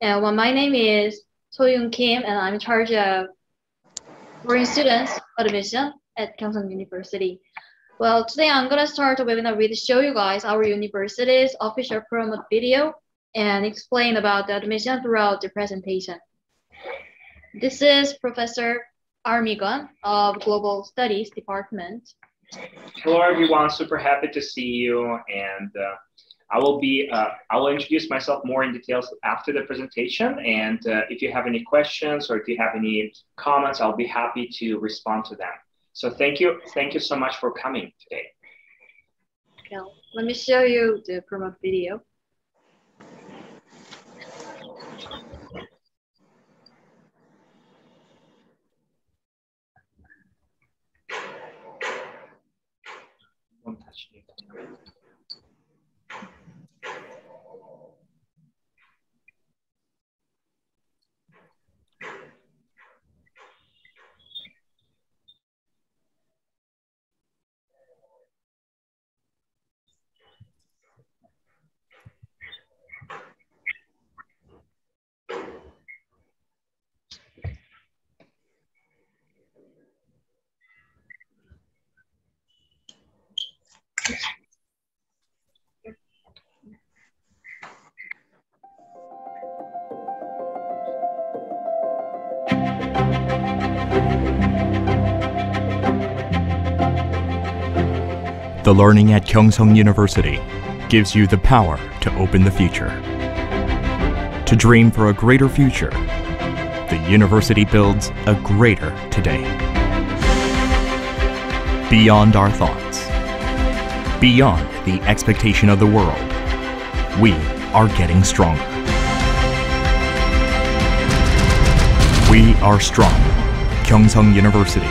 Yeah, well, my name is So Yoon Kim, and I'm in charge of foreign students admission at Kyungsung University. Well, today I'm going to start a webinar with show you guys our university's official promote video and explain about the admission throughout the presentation. This is Professor Armigon of Global Studies Department. Hello, everyone. Super happy to see you, and I will introduce myself more in details after the presentation, and if you have any questions or if you have any comments, I'll be happy to respond to them. So thank you so much for coming today. Now, let me show you the promote video. Don't touch me. The learning at Kyungsung University gives you the power to open the future. To dream for a greater future, the university builds a greater today. Beyond our thoughts, beyond the expectation of the world, we are getting stronger. We are strong. Kyungsung University.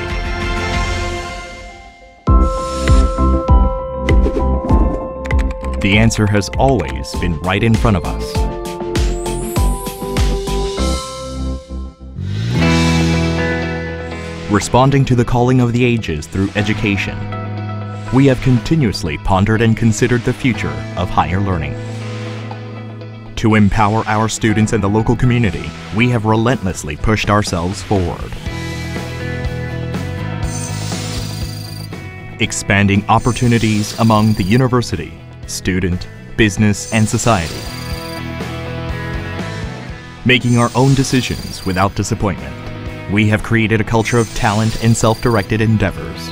The answer has always been right in front of us. Responding to the calling of the ages through education, we have continuously pondered and considered the future of higher learning. To empower our students and the local community, we have relentlessly pushed ourselves forward, expanding opportunities among the university, student, business, and society. Making our own decisions without disappointment, we have created a culture of talent and self-directed endeavors.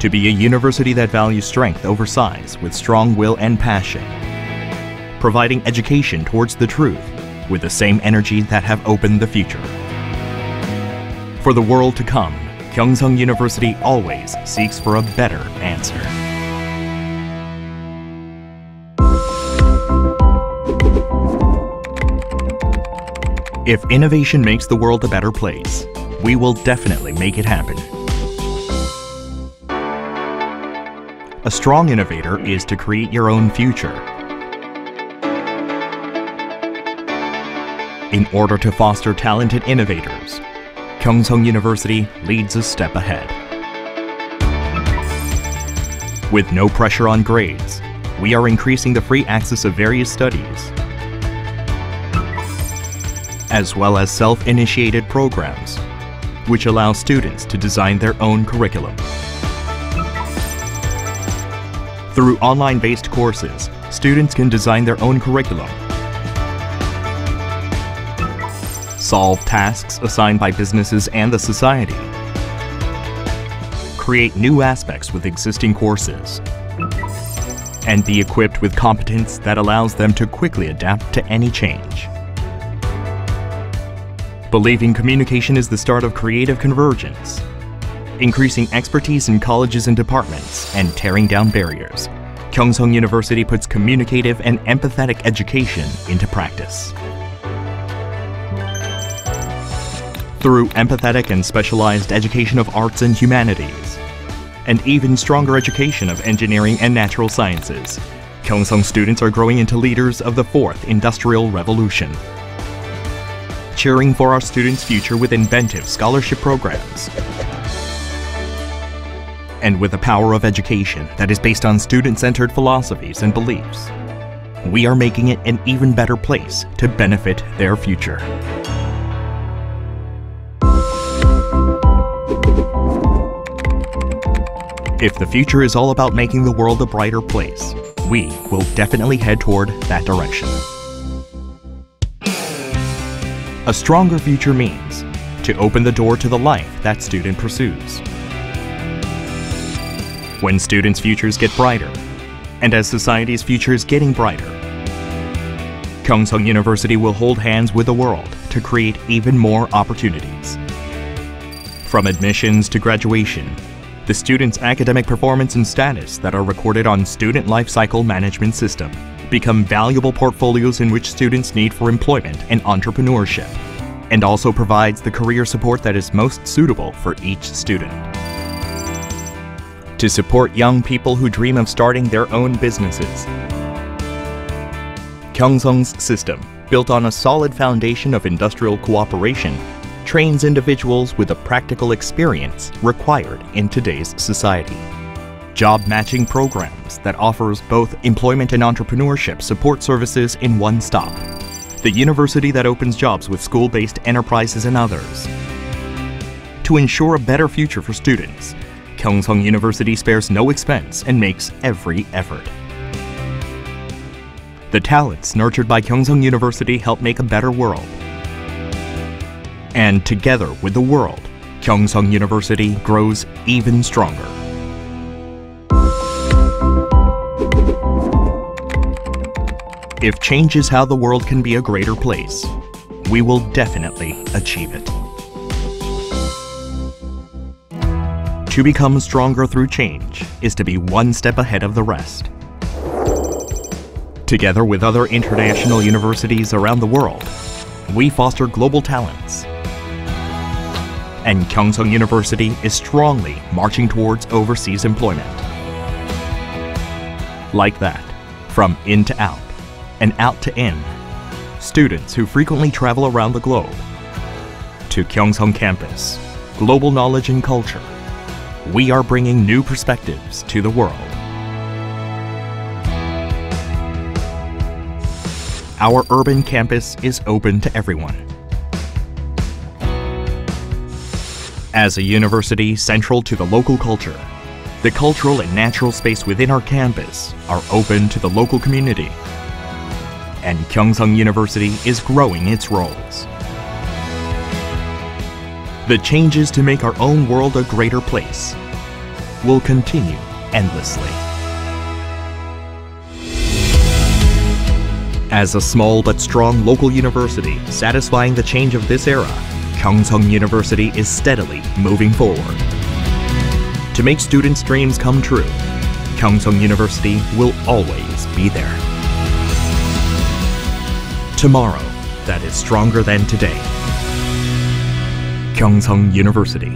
To be a university that values strength over size with strong will and passion, providing education towards the truth with the same energy that have opened the future. For the world to come, Kyungsung University always seeks for a better answer. If innovation makes the world a better place, we will definitely make it happen. A strong innovator is to create your own future. In order to foster talented innovators, Kyungsung University leads a step ahead. With no pressure on grades, we are increasing the free access of various studies, as well as self-initiated programs, which allow students to design their own curriculum. Through online-based courses, students can design their own curriculum, solve tasks assigned by businesses and the society, create new aspects with existing courses, and be equipped with competence that allows them to quickly adapt to any change. Believing communication is the start of creative convergence, increasing expertise in colleges and departments, and tearing down barriers, Kyungsung University puts communicative and empathetic education into practice. Through empathetic and specialized education of arts and humanities, and even stronger education of engineering and natural sciences, Kyungsung students are growing into leaders of the fourth industrial revolution, cheering for our students' future with inventive scholarship programs and with the power of education that is based on student-centered philosophies and beliefs. we are making it an even better place to benefit their future. If the future is all about making the world a brighter place, we will definitely head toward that direction. A stronger future means to open the door to the life that student pursues. When students' futures get brighter, and as society's future is getting brighter, Kyungsung University will hold hands with the world to create even more opportunities. From admissions to graduation, the student's academic performance and status that are recorded on Student Lifecycle Management System become valuable portfolios in which students need for employment and entrepreneurship, and also provides the career support that is most suitable for each student. To support young people who dream of starting their own businesses, Kyungsung's system, built on a solid foundation of industrial cooperation, trains individuals with the practical experience required in today's society. Job matching programs that offers both employment and entrepreneurship support services in one stop. The university that opens jobs with school-based enterprises and others. To ensure a better future for students, Kyungsung University spares no expense and makes every effort. The talents nurtured by Kyungsung University help make a better world. And together with the world, Kyungsung University grows even stronger. If change is how the world can be a greater place, we will definitely achieve it. To become stronger through change is to be one step ahead of the rest. Together with other international universities around the world, we foster global talents. And Kyungsung University is strongly marching towards overseas employment. Like that, from in to out and out to in, students who frequently travel around the globe to Kyungsung campus, global knowledge and culture, we are bringing new perspectives to the world. Our urban campus is open to everyone. As a university central to the local culture, the cultural and natural space within our campus are open to the local community, and Kyungsung University is growing its roles. The changes to make our own world a greater place will continue endlessly. As a small but strong local university satisfying the change of this era, Kyungsung University is steadily moving forward. To make students' dreams come true, Kyungsung University will always be there. Tomorrow that is stronger than today. Kyungsung University.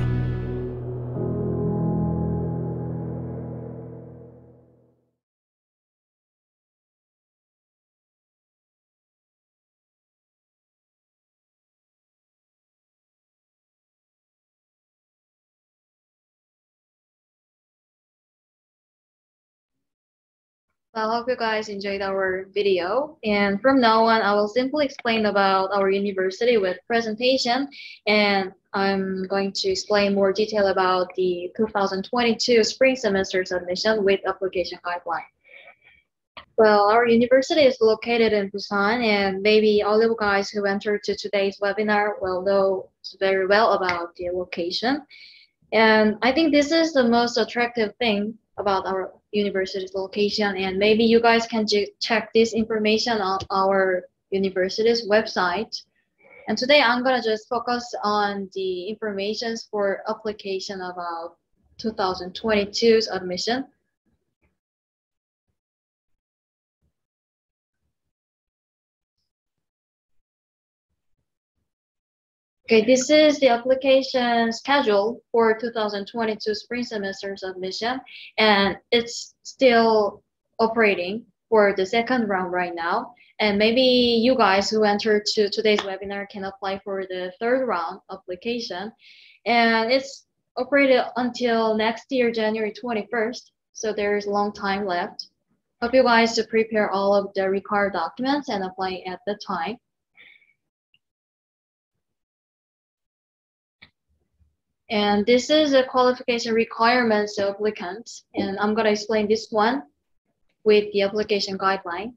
I hope you guys enjoyed our video, and from now on I will simply explain about our university with presentation, and I'm going to explain more detail about the 2022 spring semester's admission with application guideline. Well, our university is located in Busan, and maybe all of you guys who entered to today's webinar will know very well about the location, and I think this is the most attractive thing about our university's location, and maybe you guys can check this information on our university's website. And today I'm gonna just focus on the information for application about 2022's admission. Okay, this is the application schedule for 2022 spring semester's admission, and it's still operating for the second round right now. And maybe you guys who entered to today's webinar can apply for the third round application, and it's operated until next year, January 21st. So there's a long time left. help you guys to prepare all of the required documents and apply at the time. And this is a qualification requirements of applicants, and I'm going to explain this one with the application guideline.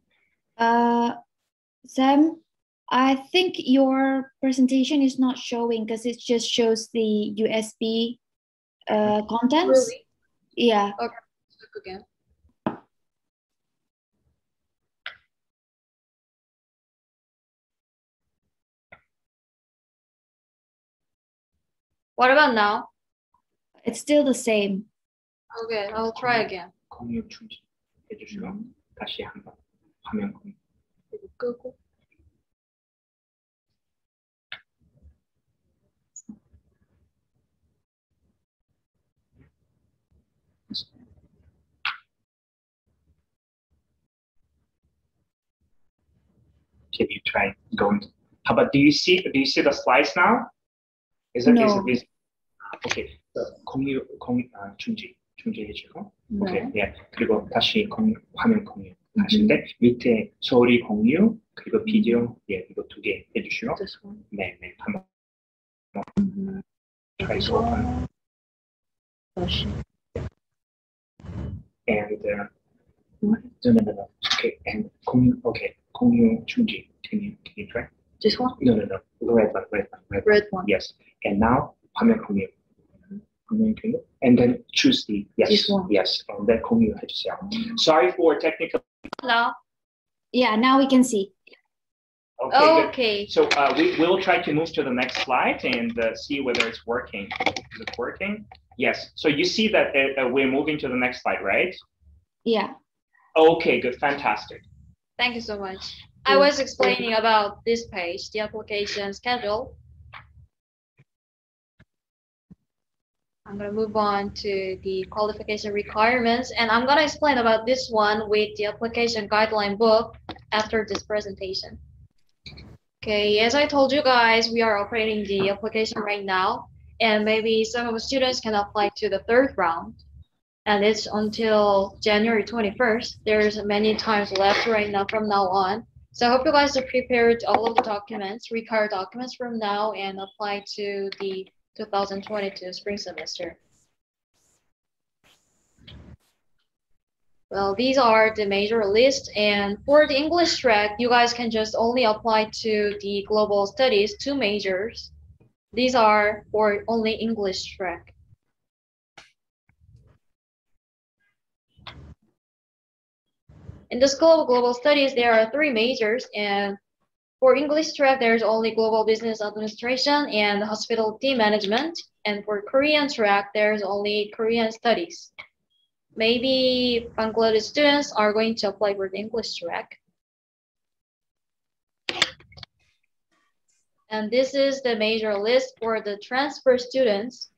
Sam, I think your presentation is not showing because it just shows the USB contents. Really? Yeah. Okay, look again. What about now? It's still the same. Okay, I'll try again. Can you try going? How about do you see the slides now? Is that no. Is it okay? 공유 공 중지 중지해 주고. Okay. Yeah. 그리고 다시 공 화면 공유. 하신데 밑에 소리 공유 그리고 비디오 예 이거 두 개 해주시고. 네네 한번. And no. Okay. And 공유 okay. 공유 중지. Can you try? This one? No. The red one. Yes. And now, 화면 공유. And then choose the yes. This one. Yes. And then 공유 해주세요. Sorry for technical. Hello. Yeah. Now we can see. Okay. Okay. So we will try to move to the next slide and see whether it's working. Is it working? Yes. So you see that we're moving to the next slide, right? Yeah. Okay. Good. Fantastic. Thank you so much. I was explaining about this page, the application schedule. I'm going to move on to the qualification requirements, and I'm going to explain about this one with the application guideline book after this presentation. Okay, as I told you guys, we are operating the application right now, and maybe some of the students can apply to the third round, and it's until January 21st. There's many times left right now from now on. So I hope you guys are prepared all of the documents, required documents from now, and apply to the 2022 spring semester. Well, these are the major lists, and for the English track, you guys can just only apply to the Global Studies, 2 majors. These are for only English track. In the School of Global Studies, there are 3 majors, and for English track, there's only Global Business Administration and Hospitality Management, and for Korean track, there's only Korean Studies. Maybe Bangladesh students are going to apply for the English track. And this is the major list for the transfer students.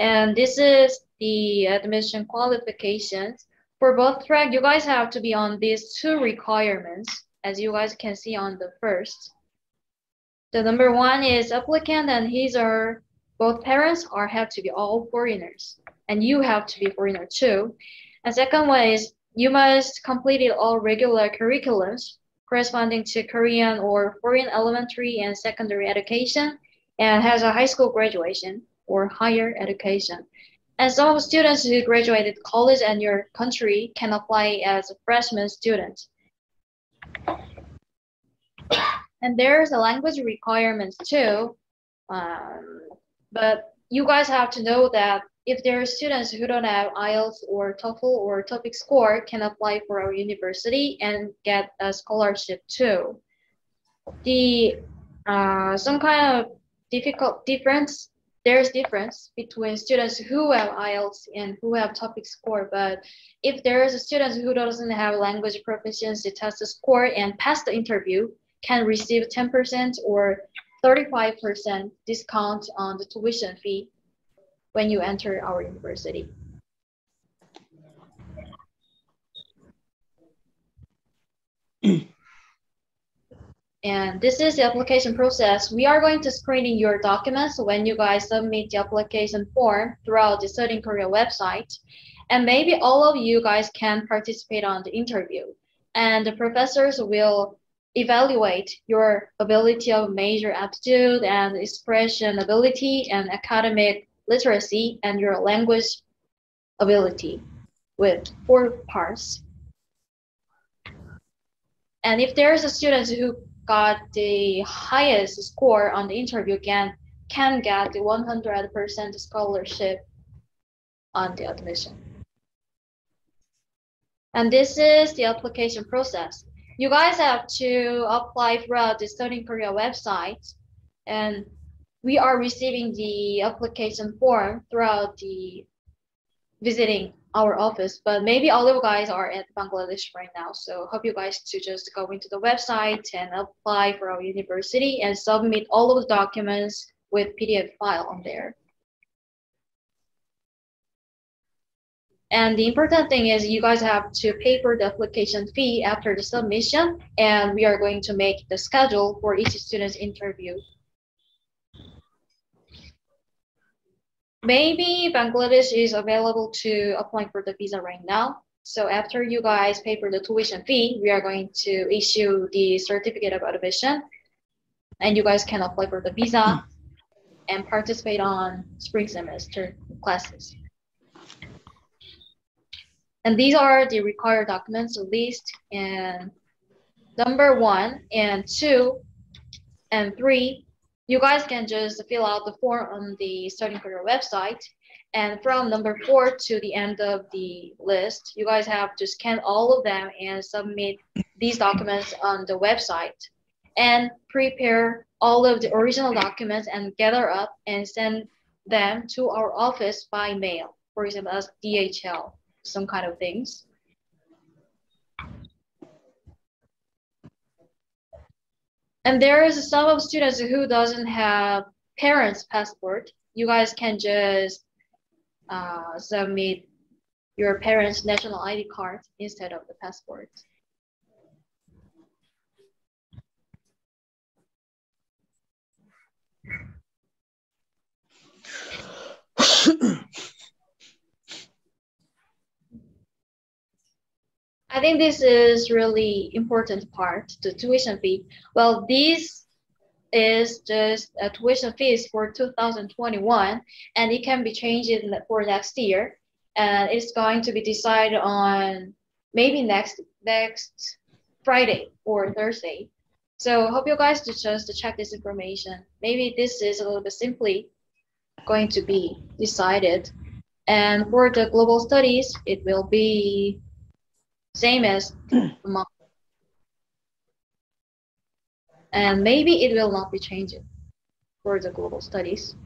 And this is the admission qualifications. For both track, you guys have to be on these 2 requirements, as you guys can see on the first. The number 1 is applicant and his or both parents are have to be all foreigners, and you have to be foreigner too. And second one is you must complete all regular curriculums corresponding to Korean or foreign elementary and secondary education, and has a high school graduation or higher education. And some students who graduated college in your country can apply as a freshman student. And there's a language requirements too, but you guys have to know that if there are students who don't have IELTS or TOEFL or TOPIK score can apply for our university and get a scholarship too. The some kind of difficult difference. There's difference between students who have IELTS and who have TOPIK score, but if there is a student who doesn't have language proficiency test score and pass the interview, can receive 10% or 35% discount on the tuition fee when you enter our university. And this is the application process. We are going to screen your documents when you guys submit the application form throughout the Studying Korea website. And maybe all of you guys can participate on the interview. And the professors will evaluate your ability of major aptitude and expression ability and academic literacy and your language ability with 4 parts. And if there's a student who got the highest score on the interview can get the 100% scholarship on the admission. And this is the application process. You guys have to apply throughout the Studying Korea website, and we are receiving the application form throughout the visiting our office. But maybe all of you guys are at Bangladesh right now, so hope you guys to just go into the website and apply for our university and submit all of the documents with PDF file on there. And the important thing is you guys have to pay for the application fee after the submission, and we are going to make the schedule for each student's interview. Maybe Bangladesh is available to applying for the visa right now. So after you guys pay for the tuition fee, we are going to issue the certificate of admission, and you guys can apply for the visa and participate on spring semester classes. And these are the required documents list, and number 1, 2, and 3. You guys can just fill out the form on the Studying Korea website. And from number 4 to the end of the list, you guys have to scan all of them and submit these documents on the website and prepare all of the original documents and gather up and send them to our office by mail, for example, as DHL. Some kind of things. And there is some of students who doesn't have parents' passport. You guys can just submit your parents' national ID card instead of the passport. I think this is really important part, the tuition fee. Well, this is just a tuition fees for 2021, and it can be changed for next year. And it's going to be decided on maybe next Friday or Thursday. So hope you guys to just check this information. Maybe this is a little bit simply going to be decided. And for the global studies, it will be same as month, and maybe it will not be changed for the global studies.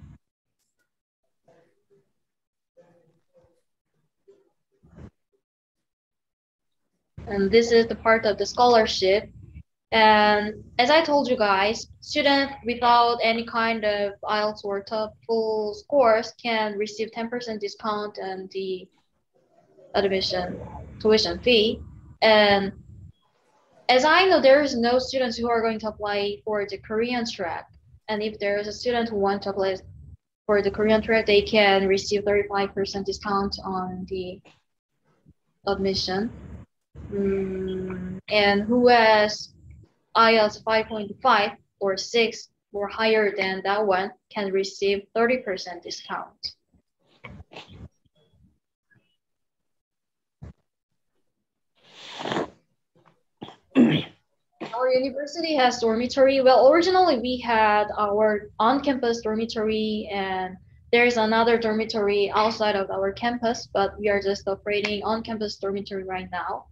And this is the part of the scholarship. And as I told you guys, students without any kind of IELTS or TOEFL scores can receive 10% discount on the admission tuition fee. And as I know, there is no students who are going to apply for the Korean track. And if there is a student who wants to apply for the Korean track, they can receive 35% discount on the admission. And who has IELTS 5.5 or 6 or higher than that one can receive 30% discount. Our university has dormitory. Well, originally we had our on-campus dormitory, and there is another dormitory outside of our campus, but we are just operating on-campus dormitory right now.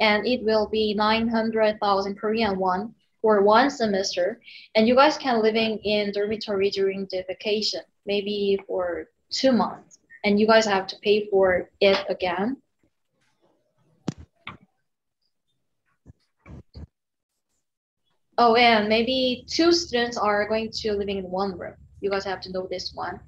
And it will be 900,000 Korean won for 1 semester. And you guys can living in dormitory during the vacation, maybe for 2 months. And you guys have to pay for it again. Oh, and maybe 2 students are going to living in 1 room. You guys have to know this one.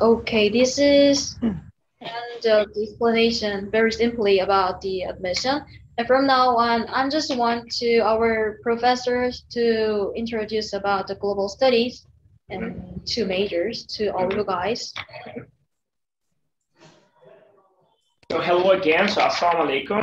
Okay, this is end of the explanation very simply about the admission. And from now on, I just want to our professors to introduce about the global studies and two majors to all you guys. So hello again, so assalamu alaikum.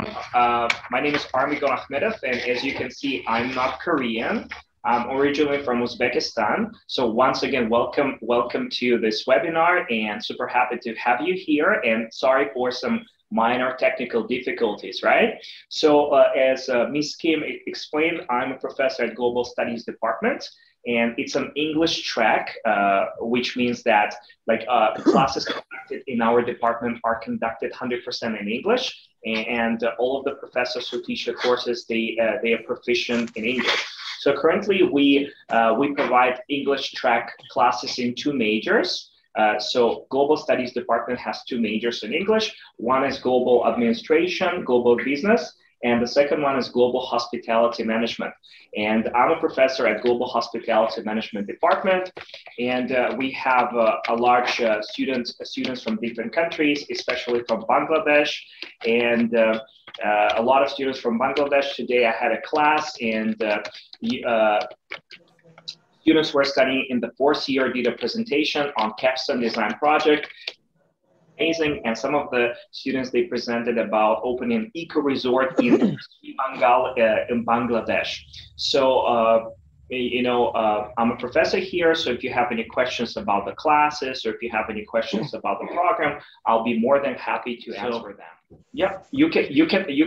My name is Armigon Ahmedov, and as you can see, I'm not Korean. I'm originally from Uzbekistan. So once again, welcome to this webinar, and super happy to have you here, and sorry for some minor technical difficulties, right? So as Ms. Kim explained, I'm a professor at Global Studies Department, and it's an English track, which means that like classes conducted in our department are conducted 100% in English, and all of the professors who teach the courses, they are proficient in English. So currently we provide English track classes in two majors. So Global Studies Department has two majors in English. One is Global Administration, Global Business, and the second one is Global Hospitality Management. And I'm a professor at Global Hospitality Management Department. And we have a large students from different countries, especially from Bangladesh. And a lot of students from Bangladesh. Today I had a class, and students were studying in the fourth year, did a presentation on capstone design project. Amazing. And some of the students, they presented about opening an eco resort in Bangladesh. So, you know, I'm a professor here. So if you have any questions about the classes, or if you have any questions about the program, I'll be more than happy to answer them. Yeah, you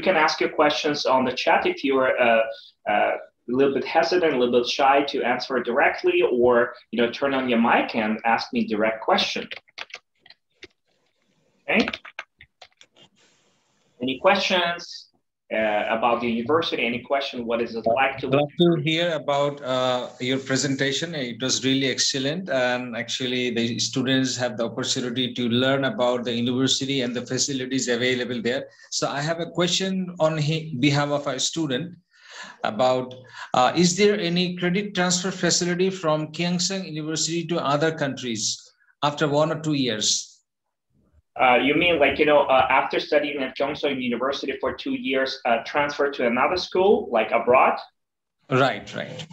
can ask your questions on the chat if you are a little bit hesitant, a little bit shy to answer directly, or you know, turn on your mic and ask me direct question. Okay. Any questions about the university? Any question? What is it like to? I'd love to hear about your presentation. It was really excellent, and actually, the students have the opportunity to learn about the university and the facilities available there. So, I have a question on behalf of our student about: is there any credit transfer facility from Kyungsung University to other countries after 1 or 2 years? You mean like, you know, after studying at Kyungsung University for 2 years, transfer to another school, like abroad? Right, right.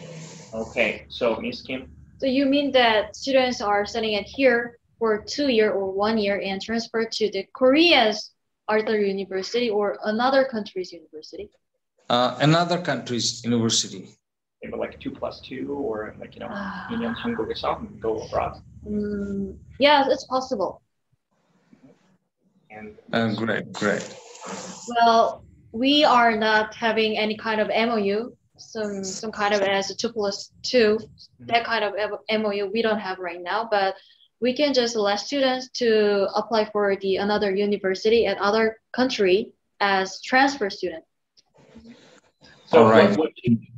Okay, so Ms. Kim? So you mean that students are studying at here for 2 years or 1 year and transfer to the Korea's other university or another country's university? Another country's university. Maybe like 2+2 or like, you know, go abroad. Yes, it's possible. Great. Well, we are not having any kind of MOU, some kind of as a 2+2, that kind of MOU we don't have right now, but we can just allow students to apply for the another university and other country as transfer student. So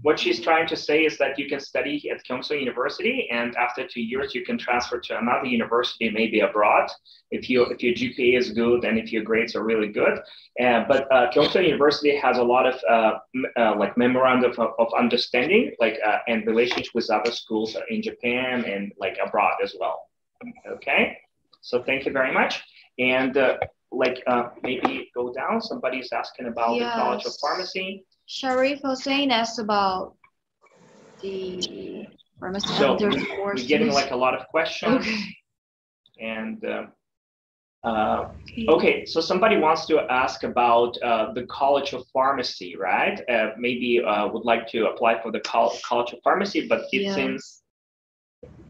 what she's trying to say is that you can study at Kyungsung University, and after 2 years you can transfer to another university, maybe abroad, if your GPA is good and if your grades are really good. But Kyungsung University has a lot of like memorandum of understanding, like and relationship with other schools in Japan and like abroad as well. Okay, so thank you very much. And like maybe go down. Somebody's asking about the College of Pharmacy. Sharif Hossein asked about the pharmacy. So we're getting like a lot of questions. Okay. And okay, so somebody wants to ask about the College of Pharmacy, right? Maybe would like to apply for the College of Pharmacy, but it seems.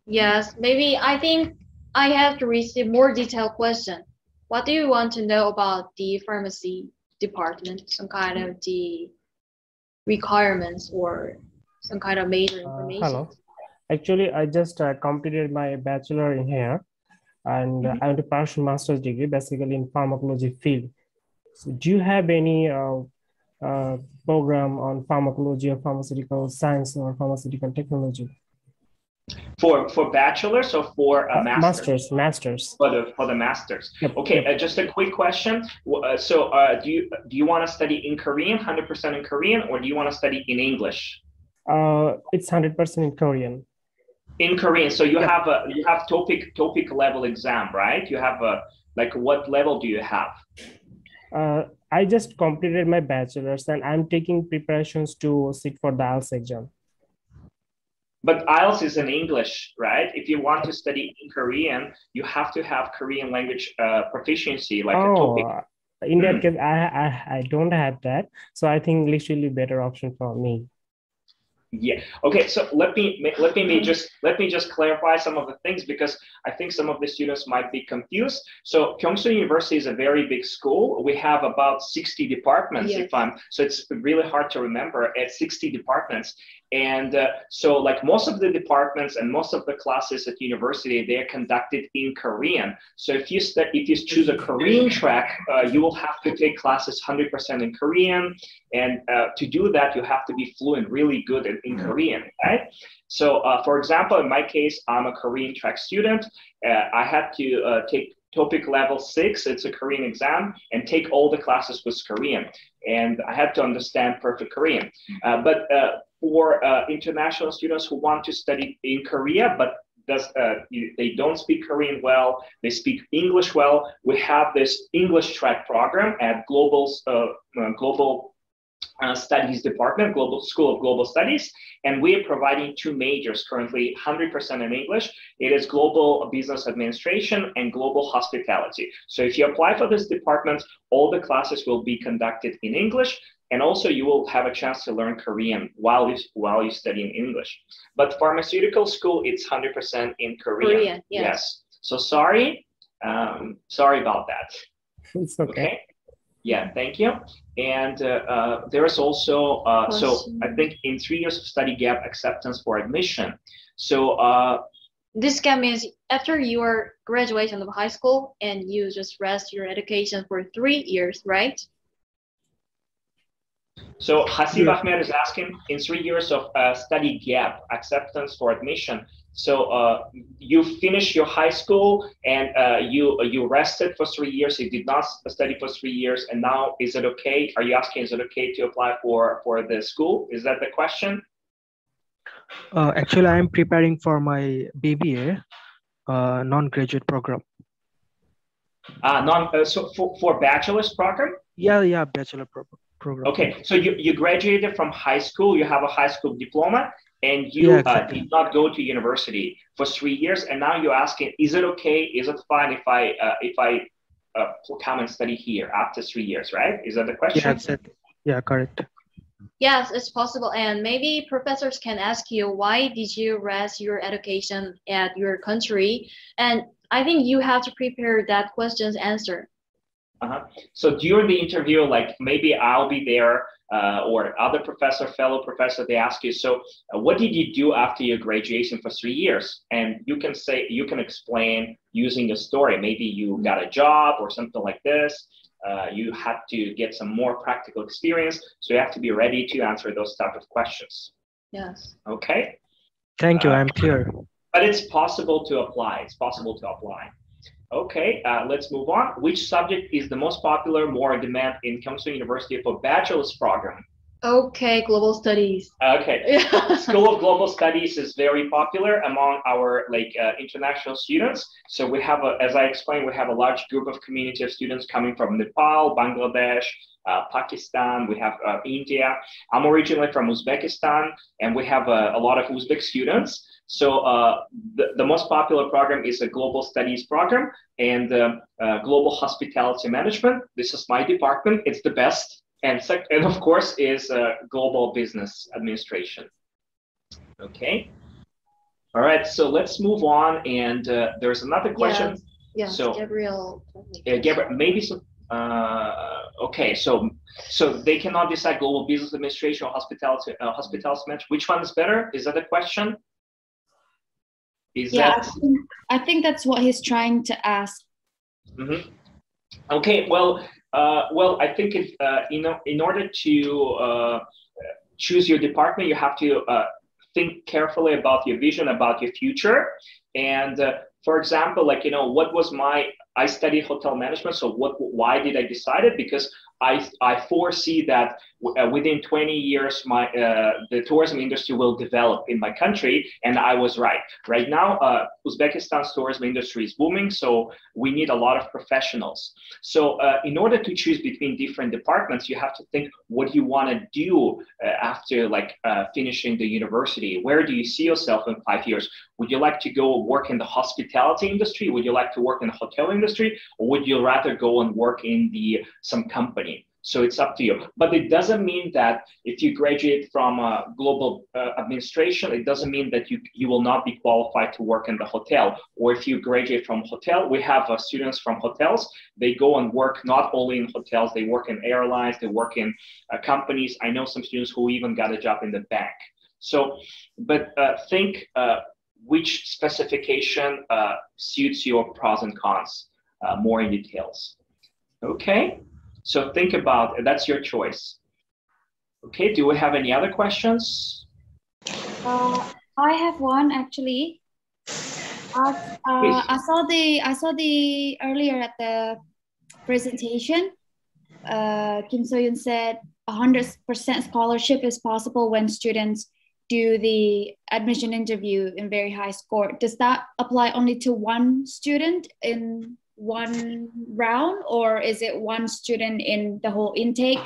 Yes, maybe I think I have to receive more detailed question. What do you want to know about the pharmacy department? Some kind of the requirements or some kind of major information. Hello. Actually, I just completed my bachelor in here, and I want to pursue master's degree basically in pharmacology field. So do you have any program on pharmacology or pharmaceutical science or pharmaceutical technology? For bachelor's or for a master's? Master's. For the master's. Yep. Okay, yep. Just a quick question. So do you want to study in Korean, 100% in Korean, or do you want to study in English? It's 100% in Korean. In Korean. So you have a TOPIK level exam, right? You have a like what level do you have? I just completed my bachelor's and I'm taking preparations to sit for the IELTS exam. But IELTS is in English, right? If you want to study in Korean, you have to have Korean language proficiency, like a TOPIK. In that case, I don't have that. So I think English will be a better option for me. Yeah. Okay. So let me just clarify some of the things, because I think some of the students might be confused. So Kyungsung University is a very big school. We have about 60 departments. Yes. So it's really hard to remember at 60 departments. And so like most of the departments and most of the classes at university, they are conducted in Korean. So if you choose a Korean track, you will have to take classes 100% in Korean. And to do that, you have to be fluent, really good in Korean, right? So for example, in my case, I'm a Korean track student. I had to take TOPIK level 6, it's a Korean exam, and take all the classes with Korean. And I had to understand perfect Korean. But for international students who want to study in Korea, but they don't speak Korean well, they speak English well, we have this English track program at Global Studies Department, School of Global Studies, and we are providing two majors currently, 100% in English. It is Global Business Administration and Global Hospitality. So if you apply for this department, all the classes will be conducted in English, and also you will have a chance to learn Korean while you study in English. But pharmaceutical school, it's 100% in Korean. Korean, yes. Yes. So sorry about that. It's okay. Okay? Yeah, thank you. And there is also, so I think in 3 years of study gap acceptance for admission. So this gap means after your graduation of high school and you just rest your education for 3 years, right? So Hasib Ahmed is asking, in 3 years of study gap acceptance for admission. So you finish your high school and you rested for 3 years. You did not study for 3 years, and now is it okay? Are you asking is it okay to apply for the school? Is that the question? Actually, I am preparing for my BBA, non-graduate program. So for bachelor's program? Yeah, bachelor program. Okay, so you graduated from high school. You have a high school diploma. And you did not go to university for 3 years, and now you're asking, is it okay? Is it fine if I come and study here after 3 years? Right? Is that the question? Yeah, correct. Yes, it's possible, and maybe professors can ask you, why did you rest your education at your country? And I think you have to prepare that question's answer. So during the interview, like maybe I'll be there. Or other fellow professor, they ask you, so what did you do after your graduation for 3 years? And you can explain using a story. Maybe you got a job or something like this. You had to get some more practical experience. So you have to be ready to answer those type of questions. Yes. Okay. Thank you. I'm clear. But it's possible to apply. Okay, let's move on. Which subject is the most popular, more in demand in Kyungsung University for bachelor's program? Okay, global studies. Okay, School of Global Studies is very popular among our international students. So we have, as I explained, we have a large group of community of students coming from Nepal, Bangladesh, Pakistan, we have India. I'm originally from Uzbekistan, and we have a lot of Uzbek students. So the most popular program is a global studies program and global hospitality management. This is my department. It's the best. And of course is global business administration. Okay. All right. So let's move on. And there's another question. Yeah. So Gabriel. Okay, so they cannot decide global business administration or hospitality management. Which one is better? Is that a question? I think that's what he's trying to ask. Mm-hmm. Okay, well, I think if, in order to choose your department, you have to think carefully about your vision, about your future. And for example, I studied hotel management. So why did I decide it? Because I foresee that within 20 years, the tourism industry will develop in my country, and I was right. Right now, Uzbekistan's tourism industry is booming, so we need a lot of professionals. So in order to choose between different departments, you have to think what you want to do after finishing the university. Where do you see yourself in 5 years? Would you like to go work in the hospitality industry? Would you like to work in the hotel industry? Or would you rather go and work in some company? So it's up to you. But it doesn't mean that if you graduate from global administration, it doesn't mean that you will not be qualified to work in the hotel. Or if you graduate from hotel, we have students from hotels. They go and work not only in hotels, they work in airlines, they work in companies. I know some students who even got a job in the bank. So, but think which specification suits your pros and cons more in details. Okay. So think about it. That's your choice. Okay, do we have any other questions? I have one actually. I saw the earlier at the presentation. Kim So Yoon said 100% scholarship is possible when students do the admission interview in very high score. Does that apply only to one student in one round, or is it one student in the whole intake?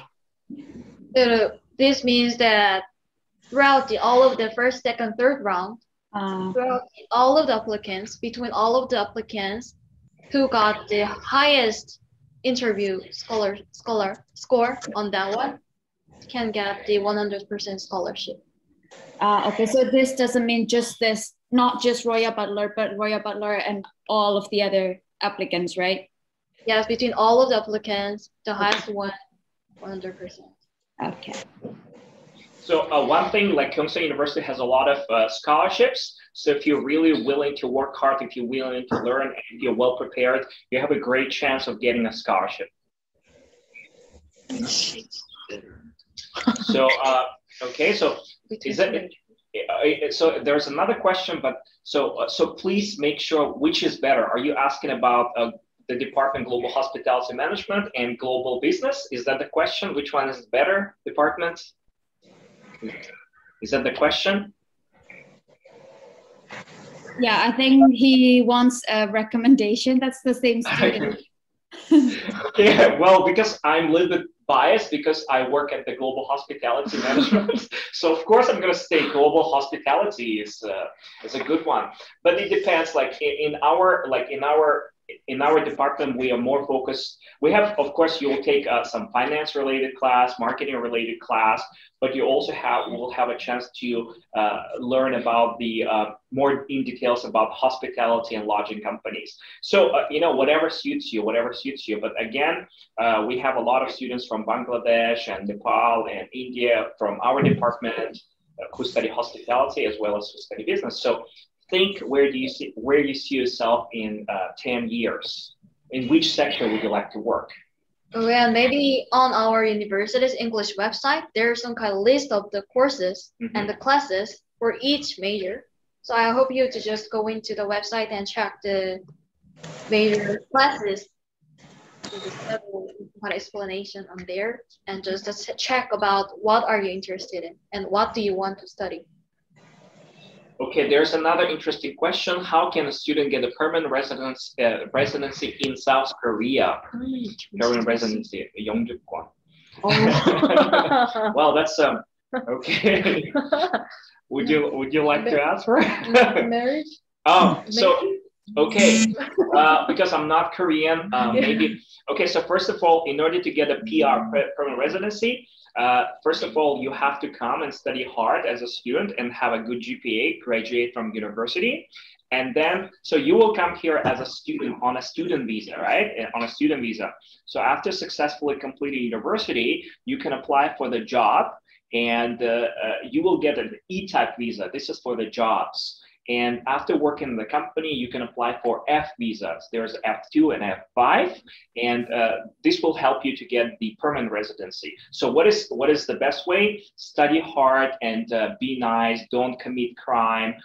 This means that throughout all of the first, second, third round, throughout all of the applicants, between all of the applicants who got the highest interview score on that one can get the 100% scholarship. Okay, so this doesn't mean just this, not just Roya Butler, but Roya Butler and all of the other applicants, right? Yes, between all of the applicants, the highest one, 100%. Okay. So one thing, Kyungsung University has a lot of scholarships. So if you're really willing to work hard, if you're willing to learn, and you're well prepared, you have a great chance of getting a scholarship. So okay, so is that it? So there's another question, but so please make sure which is better. Are you asking about the department Global Hospitality Management and Global Business? Is that the question? Which one is better department? Is that the question? Yeah, I think he wants a recommendation. That's the same student. Yeah, well, because I'm a little bit biased because I work at the Global Hospitality Management. So of course I'm going to say Global Hospitality is a good one, but it depends. In our department, we are more focused. We have, of course, you'll take some finance related class, marketing related class, but you also will have a chance to learn about the more in details about hospitality and lodging companies. So, whatever suits you. But again, we have a lot of students from Bangladesh and Nepal and India from our department who study hospitality as well as who study business. So think where you see yourself in 10 years. In which sector would you like to work? Well, maybe on our university's English website, there's some kind of list of the courses and the classes for each major. So I hope you to just go into the website and check the major classes. There's several explanation on there, and just check about what are you interested in and what do you want to study. Okay, there's another interesting question. How can a student get a permanent residency in South Korea? Permanent residency, 영주권. Well, that's okay. Would you like to answer? Marriage. Oh, so okay, because I'm not Korean, maybe. Okay, so first of all, in order to get a PR, permanent residency. First of all, you have to come and study hard as a student and have a good GPA, graduate from university. And then, so you will come here as a student on a student visa, right? On a student visa. So after successfully completing university, you can apply for the job and you will get an E-type visa. This is for the jobs. And after working in the company, you can apply for F visas. There's F2 and F5, and this will help you to get the permanent residency. So what is the best way? Study hard and be nice. Don't commit crime.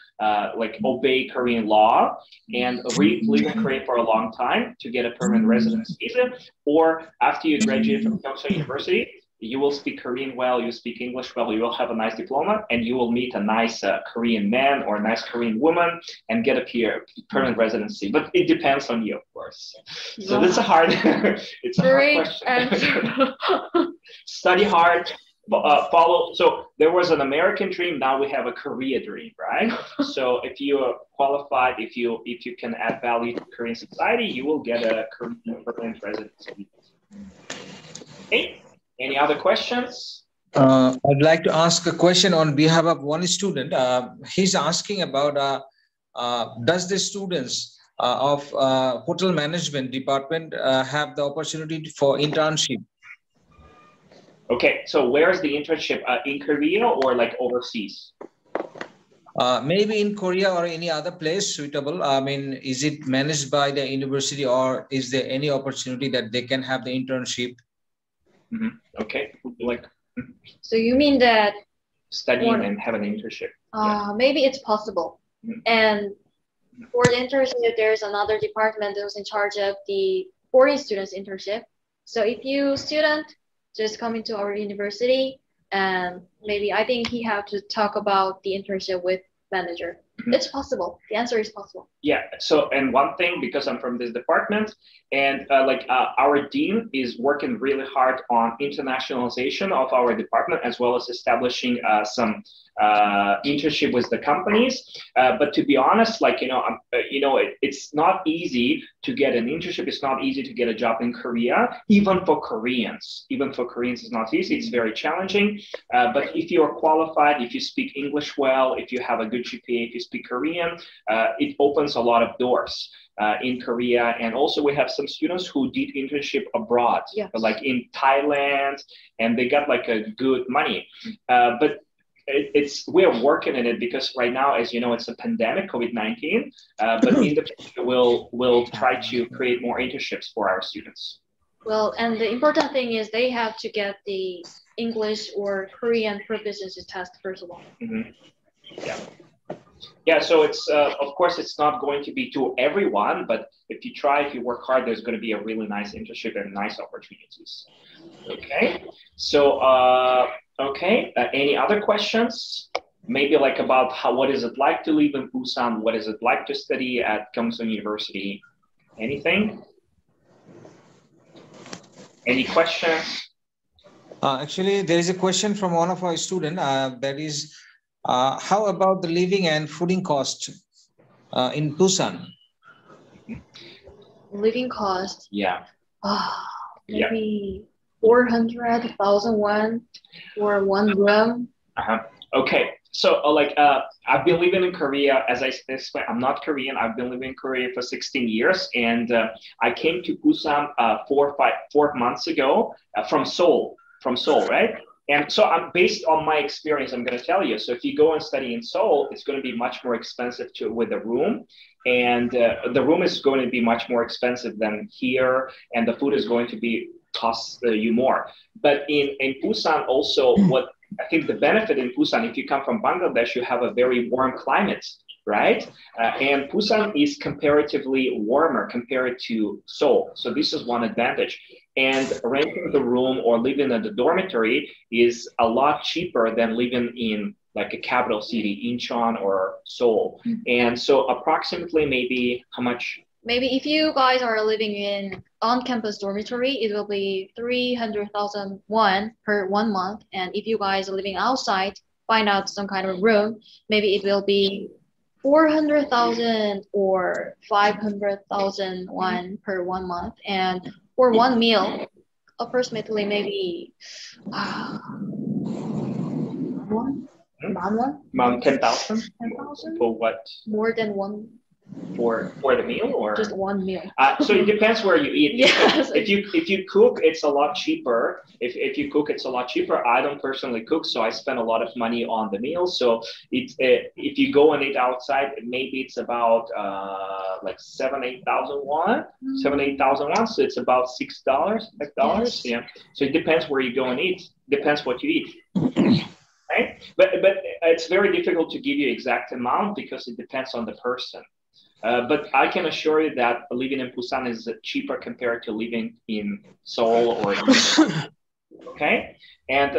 Like obey Korean law and live in Korea for a long time to get a permanent residence visa. Or after you graduate from Kyungsung University, you will speak Korean well, you speak English well, you will have a nice diploma, and you will meet a nice Korean man or a nice Korean woman and get a permanent residency. But it depends on you, of course. Yeah. So that's a hard, it's a hard question. Study hard, follow. So there was an American dream, now we have a Korea dream, right? So if you are qualified, if you can add value to Korean society, you will get a Korean permanent residency. Okay. Any other questions? I'd like to ask a question on behalf of one student. He's asking about, does the students of hotel management department have the opportunity for internship? Okay, so where is the internship? In Korea or like overseas? Maybe in Korea or any other place suitable. I mean, is it managed by the university or is there any opportunity that they can have the internship? Mm-hmm. Okay, like. So you mean that studying and having an internship? Yeah. Maybe it's possible. Mm-hmm. And for the internship, there's another department that was in charge of the foreign students internship. So if you student just come into our university, and maybe I think he have to talk about the internship with manager. Mm-hmm. It's possible. The answer is possible. Yeah. So, and one thing, because I'm from this department, and our dean is working really hard on internationalization of our department, as well as establishing some internship with the companies. But to be honest, it's not easy to get an internship. It's not easy to get a job in Korea, even for Koreans. Even for Koreans, it's not easy. It's very challenging. But if you are qualified, if you speak English well, if you have a good GPA, if you speak Korean, it opens a lot of doors in Korea. And also we have some students who did internship abroad, yes, like in Thailand, and they got like a good money. But we're working in it because right now, as you know, it's a pandemic, COVID-19, but in the future we'll try to create more internships for our students. Well, and the important thing is they have to get the English or Korean proficiency test first of all. Mm-hmm. Yeah. Yeah, so it's of course it's not going to be to everyone, but if you try, if you work hard, there's going to be a really nice internship and nice opportunities. Okay, so any other questions? Maybe like about what is it like to live in Busan? What is it like to study at Kyungsung University? Anything? Any questions? Actually, there is a question from one of our students that is. How about the living and fooding cost in Busan? Living cost? Yeah. Maybe 400,000 won for one room. Okay. So I've been living in Korea, as I explained, I'm not Korean. I've been living in Korea for 16 years. And I came to Busan 4 months ago from Seoul, right? And so based on my experience, I'm going to tell you. So if you go and study in Seoul, it's going to be much more expensive with a room. And the room is going to be much more expensive than here. And the food is going to cost you more. But in Busan also, what I think the benefit in Busan, if you come from Bangladesh, you have a very warm climate. Right? And Busan is comparatively warmer compared to Seoul. So this is one advantage. And renting the room or living in the dormitory is a lot cheaper than living in like a capital city, Incheon or Seoul. Mm-hmm. And so approximately maybe how much? Maybe if you guys are living in on-campus dormitory, it will be 300,000 won per 1 month. And if you guys are living outside, find out some kind of room, maybe it will be 400,000 or 500,000 won per 1 month, and for one meal, approximately maybe 10,000 for what? More than one for the meal, or just one meal? So it depends where you eat. Yes. If you cook, it's a lot cheaper. If you cook, it's a lot cheaper. I don't personally cook, so I spend a lot of money on the meals. So if you go and eat outside, maybe it's about like 7,000-8,000 won, mm. 7,000-8,000 won. So it's about $6, $5. Yes. Yeah. So it depends where you go and eat. Depends what you eat. Right? But it's very difficult to give you exact amount because it depends on the person. But I can assure you that living in Busan is cheaper compared to living in Seoul or in okay? And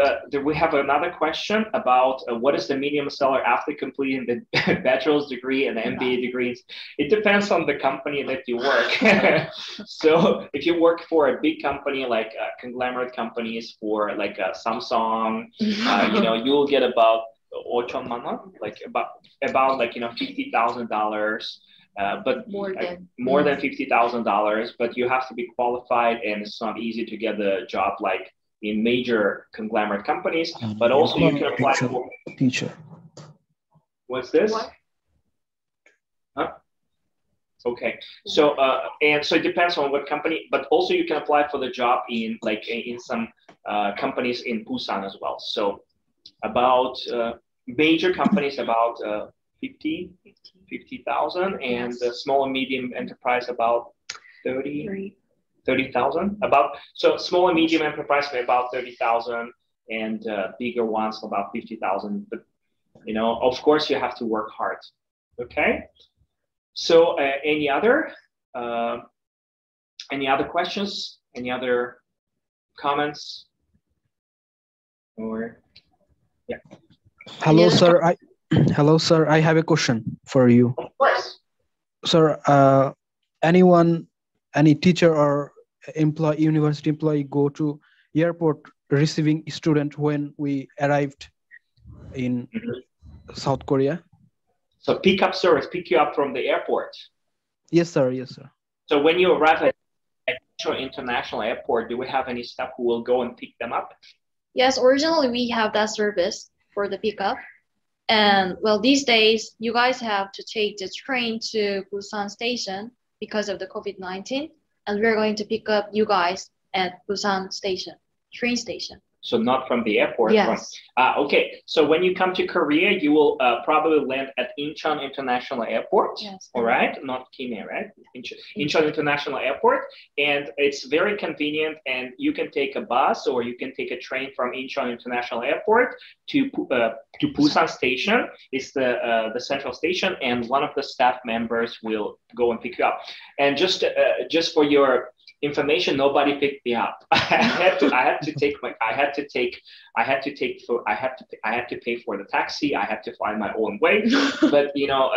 we have another question about what is the medium seller after completing the bachelor's degree and the MBA degrees? It depends on the company that you work. So if you work for a big company, like conglomerate companies for like Samsung, you know, you'll get about 8,000 won, like about like, you know, $50,000. But more than $50,000, but you have to be qualified, and it's not easy to get the job like in major conglomerate companies, but also you can apply for teacher. What's this? What? Huh? Okay, so and so it depends on what company, but also you can apply for the job in like in some companies in Busan as well. So about major companies about 50,000, and the small and medium enterprise about 30,000 about. So small and medium enterprise are about 30,000, and bigger ones about 50,000. But you know, of course, you have to work hard. Okay. So any other questions? Any other comments? Or yeah. Hello, sir. Hello, sir. I have a question for you. Of course. Sir, any teacher or employee, university employee, go to airport receiving student when we arrived in South Korea? So pickup service, pick you up from the airport. Yes, sir. Yes, sir. So when you arrive at Incheon International Airport, do we have any staff who will go and pick them up? Yes, originally we have that service for the pickup. And well, these days, you guys have to take the train to Busan Station because of the COVID-19. And we're going to pick up you guys at Busan Station, train station. So not from the airport? Yes. Okay. So when you come to Korea, you will probably land at Incheon International Airport. Yes. All right? Not Kimhae, right? Incheon International Airport. And it's very convenient. And you can take a bus or you can take a train from Incheon International Airport to Busan Station. It's the central station. And one of the staff members will go and pick you up. And just for your information, nobody picked me up. I had to pay for the taxi. I had to find my own way. But you know,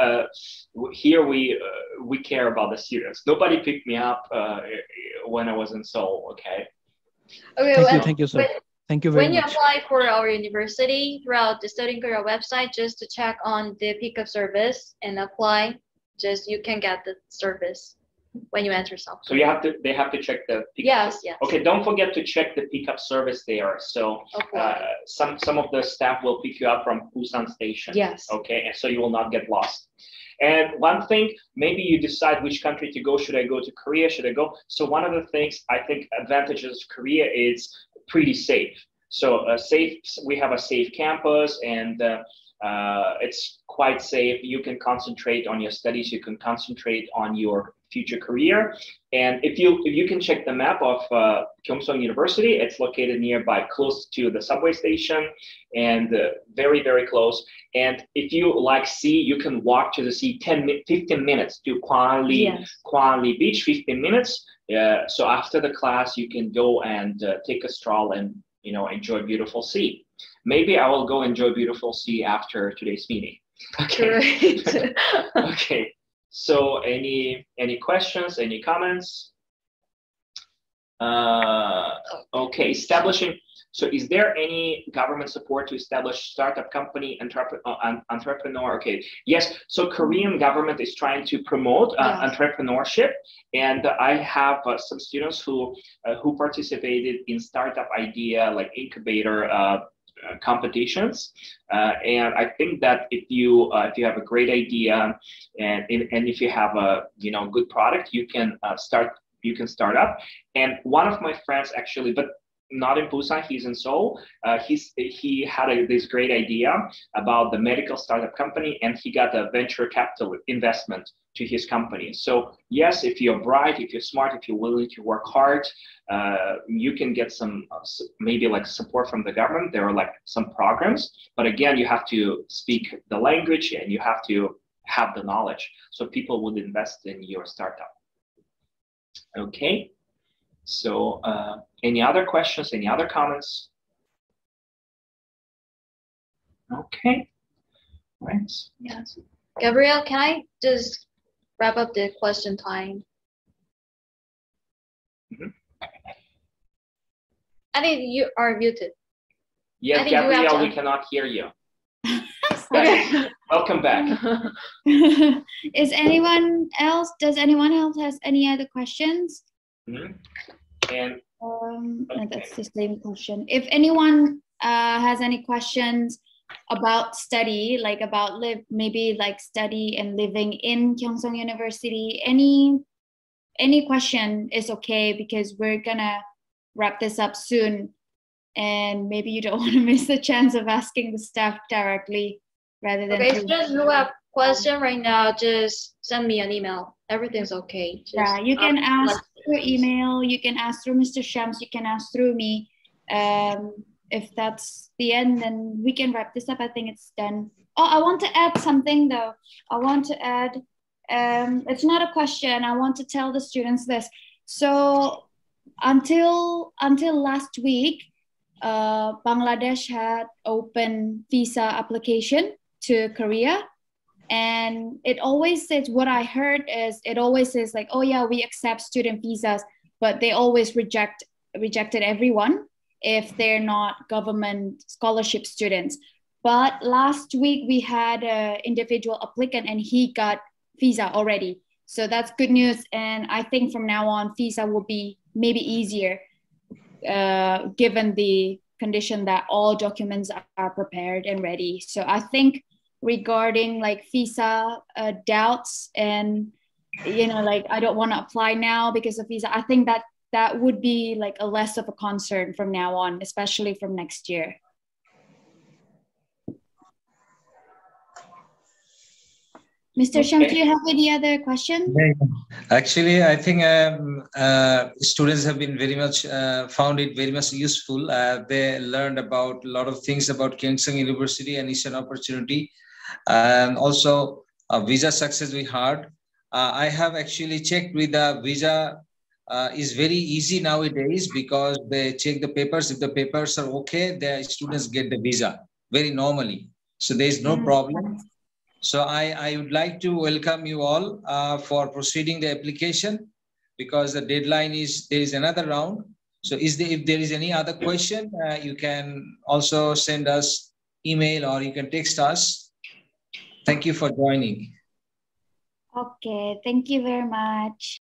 here we care about the students. Nobody picked me up when I was in Seoul. Okay. Okay. Thank you, sir. Thank you very much. When you apply for our university, throughout the Studying Korea website, just to check on the pickup service and apply. Just you can get the service when you enter something. So they have to check the pickup. Yes, yes. Okay, don't forget to check the pickup service there. So okay. Some of the staff will pick you up from Busan Station. Yes. Okay, and so you will not get lost. And one thing, maybe you decide which country to go. Should I go to Korea? Should I go? So one of the things I think advantages of Korea is pretty safe. So safe. We have a safe campus, and it's quite safe. You can concentrate on your studies. You can concentrate on your future career. And if you can check the map of Kyungsung University, it's located nearby, close to the subway station, and very, very close. And if you like sea, you can walk to the sea 15 minutes to Gwanli Beach, 15 minutes. So after the class, you can go and take a stroll and, you know, enjoy beautiful sea. Maybe I will go enjoy beautiful sea after today's meeting. Okay. Okay. So any questions, any comments? Okay, establishing. So is there any government support to establish startup company, entrepreneur? Okay, yes. So Korean government is trying to promote entrepreneurship. And I have some students who participated in startup idea, like incubator competitions. And I think that if you have a great idea and if you have a good product, you can start up. And one of my friends actually, but not in Busan, he's in Seoul. He had this great idea about the medical startup company, and he got a venture capital investment to his company. So yes, if you're bright, if you're smart, if you're willing to work hard, you can get some maybe like support from the government. There are like some programs, but again, you have to speak the language and you have to have the knowledge. So people would invest in your startup. Okay. So any other questions, any other comments? Okay, right. Yes. Gabrielle, can I just wrap up the question time? Mm-hmm. I think you are muted. Yes, Gabrielle, we cannot hear you. Okay. Welcome back. Is anyone else, does anyone else has any other questions? Mm-hmm. And okay. That's the same question. If anyone has any questions about study, like about study and living in Kyungsung University, any question is okay, because we're gonna wrap this up soon, and maybe you don't want to miss the chance of asking the staff directly rather than. Okay, students who have questions right now, just send me an email. Everything's okay. Just, yeah, you can ask through email, you can ask through Mr. Shams, you can ask through me. If that's the end, then we can wrap this up. I think it's done. Oh, I want to add something though. I want to add, it's not a question, I want to tell the students this. So until last week, Bangladesh had open visa application to Korea. And it always says, what I heard is, it always says like, oh yeah, we accept student visas, but they always rejected everyone if they're not government scholarship students. But last week we had an individual applicant and he got visa already. So that's good news. And I think from now on, visa will be maybe easier given the condition that all documents are prepared and ready. So I think regarding like visa doubts and, I don't want to apply now because of visa, I think that that would be like a less of a concern from now on, especially from next year. Mr. Shang, do you have any other question? Actually, I think students have been very much, found it very much useful. They learned about a lot of things about Kyungsung University and Incheon opportunity. And also visa success we had. I have actually checked with the visa is very easy nowadays because they check the papers. If the papers are okay, the students get the visa very normally. So there is no problem. So I would like to welcome you all for proceeding the application, because the deadline is, there is another round. So if there is any other question, you can also send us email or you can text us. Thank you for joining. Okay, thank you very much.